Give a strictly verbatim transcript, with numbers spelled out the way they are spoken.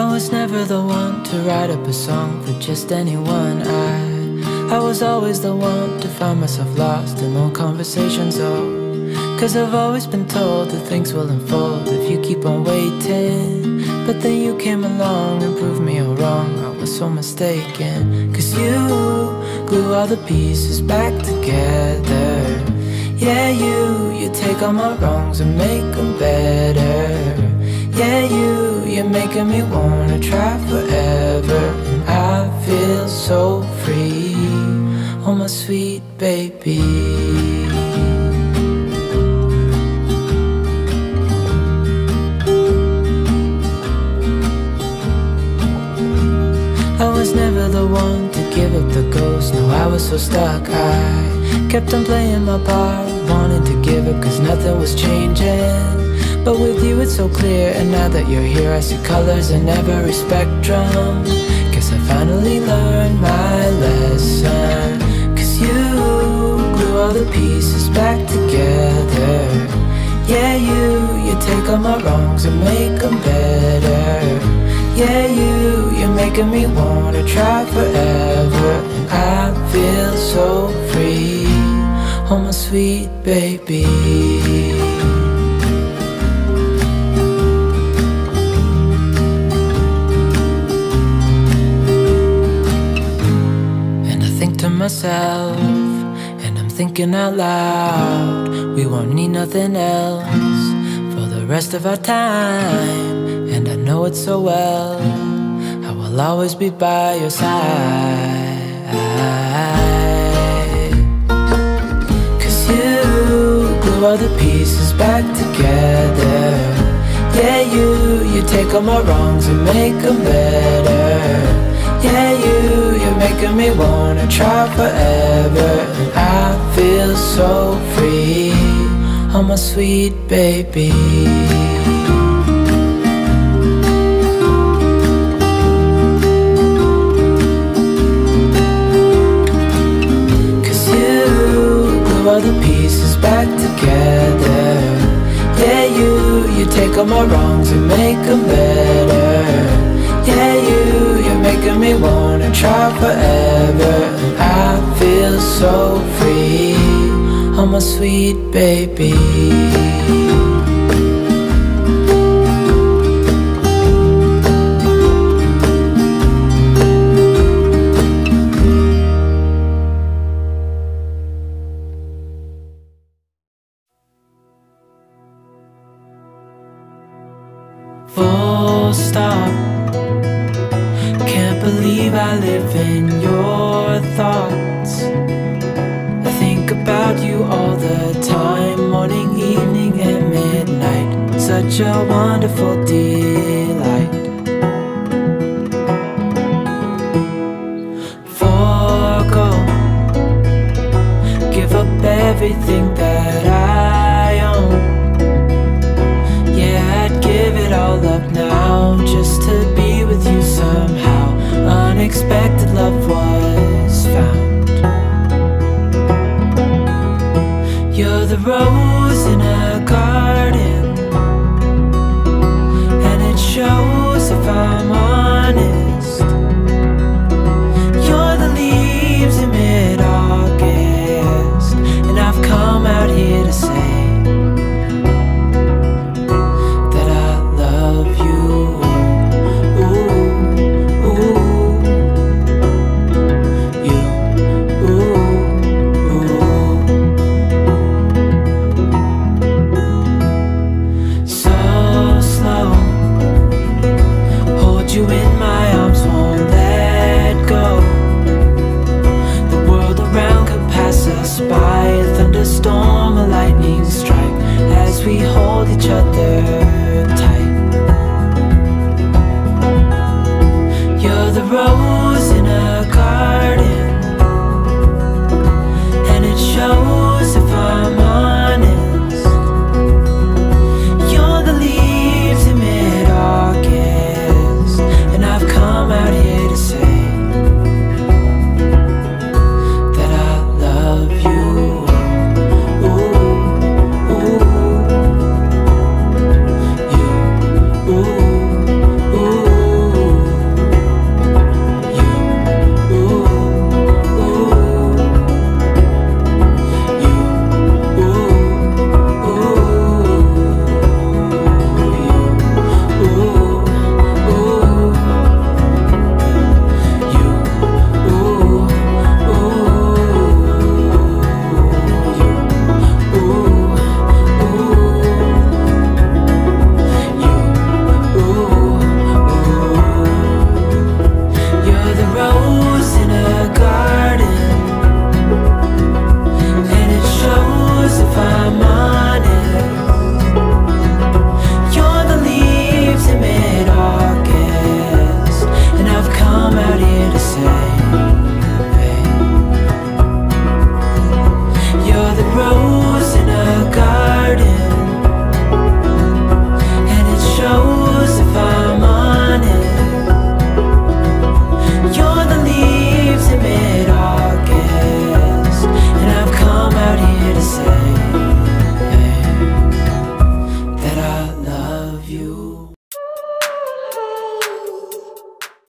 I was never the one to write up a song for just anyone. I, I was always the one to find myself lost in all conversations, oh. Cause I've always been told that things will unfold if you keep on waiting. But then you came along and proved me all wrong, I was so mistaken. Cause you glue all the pieces back together. Yeah, you, you take all my wrongs and make them better. Yeah, you, you're making me wanna try forever. And I feel so free, oh my sweet baby. I was never the one to give up the ghost, no, I was so stuck. I kept on playing my part, wanted to give up cause nothing was changing. But with you it's so clear, and now that you're here I see colors in every spectrum. Guess I finally learned my lesson. Cause you glue all the pieces back together. Yeah, you, you take all my wrongs and make them better. Yeah, you, you're making me wanna try forever. And I feel so free, oh my sweet baby. Myself, and I'm thinking out loud, we won't need nothing else for the rest of our time. And I know it so well, I will always be by your side. Cause you glue all the pieces back together. Yeah, you, you take all my wrongs and make them better. Yeah, you, you're making me wanna try forever. And I feel so free, oh my sweet baby. Cause you glue all the pieces back together. Yeah, you, you take all my wrongs and make them better. Yeah, you, you're making me wanna try forever. And I feel so free, oh my sweet baby. Full stop. Believe I live in your thoughts. I think about you all the time, morning, evening, and midnight. Such a wonderful delight. Forgo, give up everything that I own. Yeah, I'd give it all up now just to be with you somehow. Unexpected love was found. You're the rose in a garden, and it shows if I'm on it.